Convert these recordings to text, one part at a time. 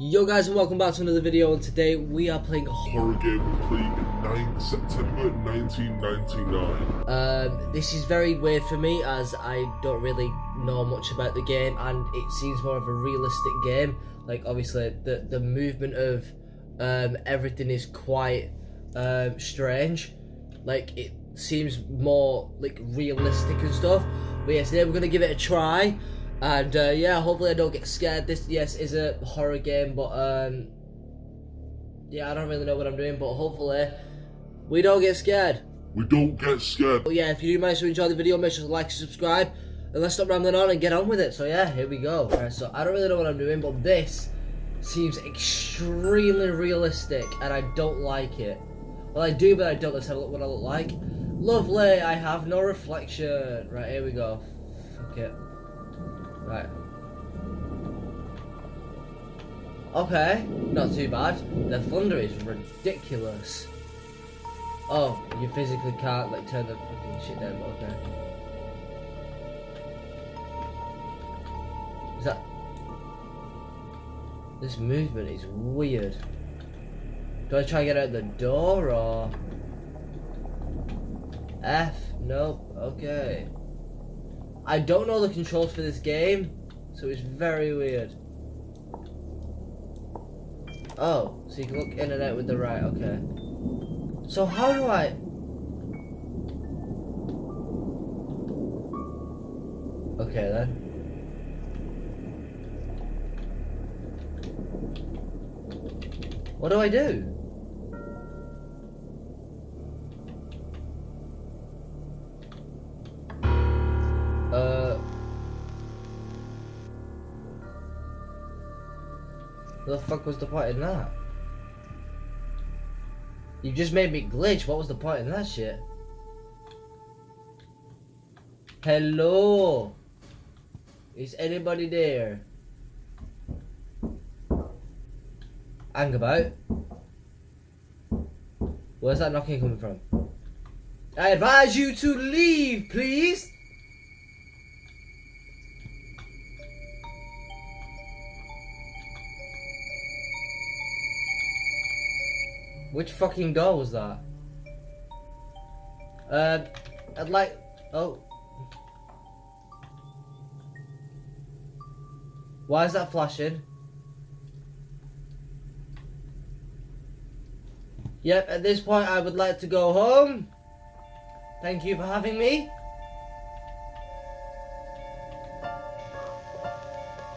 Yo guys, and welcome back to another video, and today we are playing a horror game. We're playing 9 September 1999. This is very weird for me as I don't really know much about the game, and it seems more of a realistic game. Like, obviously the movement of everything is quite strange. Like, it seems more like realistic and stuff. But yeah, today we're gonna give it a try. And yeah, hopefully I don't get scared. This, yes, is a horror game, but yeah, I don't really know what I'm doing, but hopefully we don't get scared. We don't get scared. But yeah, if you do manage to enjoy the video, make sure to like and subscribe, and let's stop rambling on and get on with it. So yeah, here we go. All right, so I don't really know what I'm doing, but this seems extremely realistic, and I don't like it. Well, I do, but I don't. Let's have a look what I look like. Lovely, I have no reflection. Right, here we go. Fuck it. Right. Okay, not too bad. The thunder is ridiculous. Oh, you physically can't like turn the fucking shit down, but okay. Is that... This movement is weird. Do I try to get out the door or... F? Nope, okay. I don't know the controls for this game, so it's very weird. Oh, so you can look in and out with the right, okay. So how do I... Okay then. What do I do? What the fuck was the point in that? You just made me glitch. What was the point in that shit? Hello? Is anybody there? Hang about. Where's that knocking coming from? I advise you to leave, please. Which fucking door was that? I'd like... Oh. Why is that flashing? Yep, at this point I would like to go home. Thank you for having me.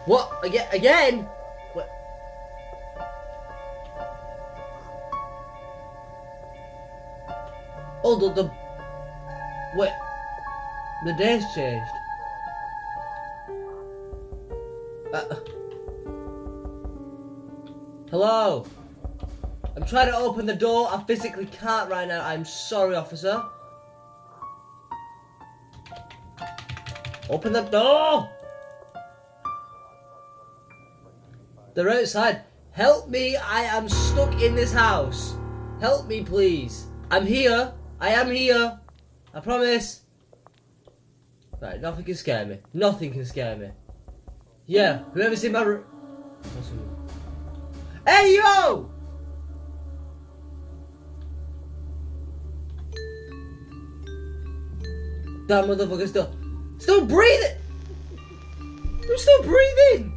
What? Again? Oh, the wait, the day's changed. Hello? I'm trying to open the door. I physically can't right now. I'm sorry, officer. Open the door! They're outside. Help me, I am stuck in this house. Help me, please. I'm here. I am here, I promise. Right, nothing can scare me. Nothing can scare me. Yeah, whoever's in my room. Hey, yo! That motherfucker's still breathing! I'm still breathing!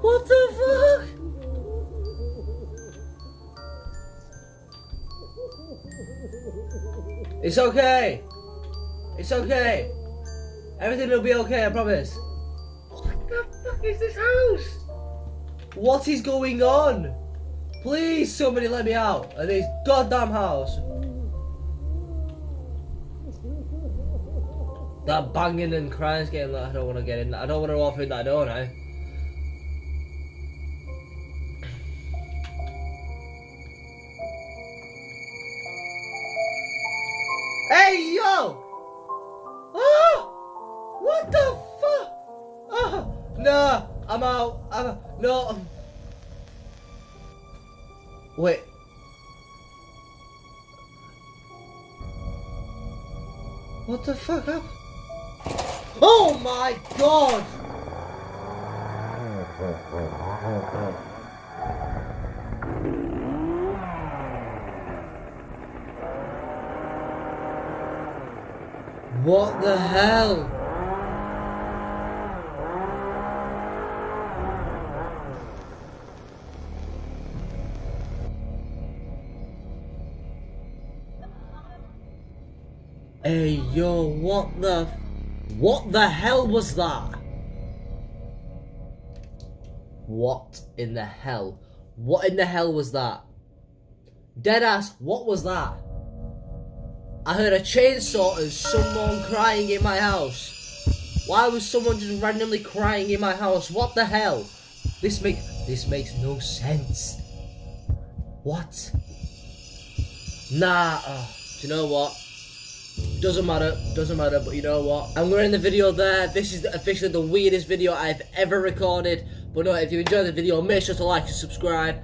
What the fuck? It's okay. It's okay. Everything will be okay, I promise. What the fuck is this house? What is going on? Please, somebody let me out of this goddamn house. That banging and crying's getting like I don't want to get in. I don't want to walk through that door now. Hey, yo! Oh! What the fuck? Oh, no, I'm out. No. Wait. What the fuck happened? Oh my god! What the hell? Hey yo, what the hell was that? What in the hell was that? Deadass, what was that? I heard a chainsaw and someone crying in my house. Why was someone just randomly crying in my house? What the hell? This makes no sense. What? Nah, do you know what? Doesn't matter, but you know what? I'm gonna end the video there. This is officially the weirdest video I've ever recorded. But no, if you enjoyed the video, make sure to like and subscribe.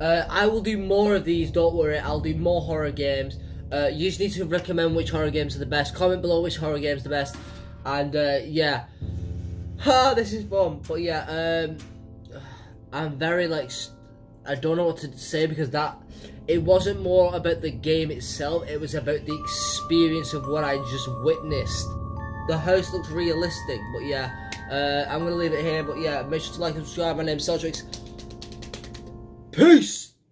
I will do more of these, don't worry. I'll do more horror games. You just need to recommend which horror games are the best. Comment below which horror games are the best. And yeah. Ha, this is fun. But yeah, I'm very like, I don't know what to say because that, it wasn't more about the game itself, it was about the experience of what I just witnessed. The house looks realistic, but yeah, I'm gonna leave it here, but yeah, make sure to like and subscribe. My name's Celtrix. Peace!